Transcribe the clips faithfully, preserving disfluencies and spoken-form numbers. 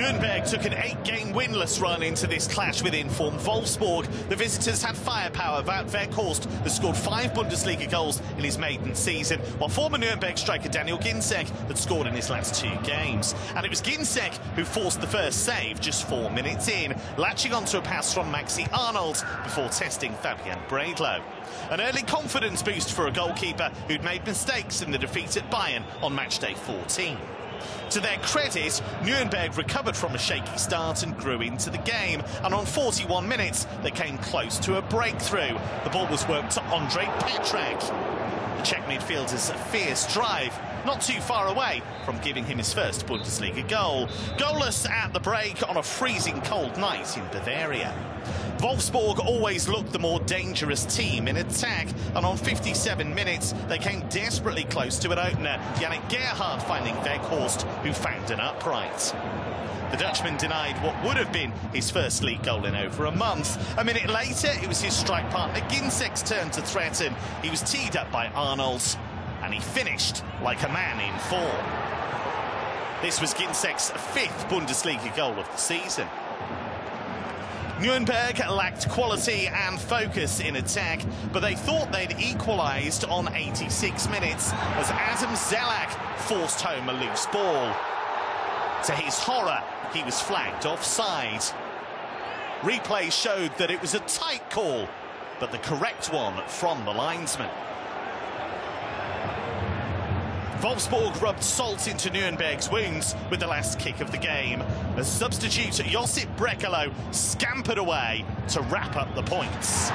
Nürnberg took an eight-game winless run into this clash with in-form Wolfsburg. The visitors had firepower. Wout Weghorst has scored five Bundesliga goals in his maiden season, while former Nürnberg striker Daniel Ginczek had scored in his last two games. And it was Ginczek who forced the first save just four minutes in, latching onto a pass from Maxi Arnold before testing Fabian Bredlow. An early confidence boost for a goalkeeper who'd made mistakes in the defeat at Bayern on matchday fourteen. To their credit, Nürnberg recovered from a shaky start and grew into the game, and on forty-one minutes they came close to a breakthrough. The ball was worked to Andre Petrek. The Czech midfielder's fierce drive, not too far away from giving him his first Bundesliga goal. Goalless at the break on a freezing cold night in Bavaria. Wolfsburg always looked the more dangerous team in attack, and on fifty-seven minutes they came desperately close to an opener, Janik Gerhard finding Weghorst, who found an upright. The Dutchman denied what would have been his first league goal in over a month. A minute later, it was his strike partner Ginczek's turn to threaten. He was teed up by Arnold, and he finished like a man in form. This was Ginczek's fifth Bundesliga goal of the season. Nürnberg lacked quality and focus in attack, but they thought they'd equalised on eighty-six minutes as Adam Zabavnik forced home a loose ball. To his horror, he was flagged offside. Replay showed that it was a tight call, but the correct one from the linesman. Wolfsburg rubbed salt into Nürnberg's wounds with the last kick of the game, as substitute Josip Brekalo scampered away to wrap up the points.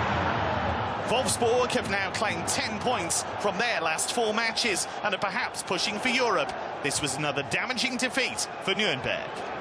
Wolfsburg have now claimed ten points from their last four matches and are perhaps pushing for Europe. This was another damaging defeat for Nürnberg.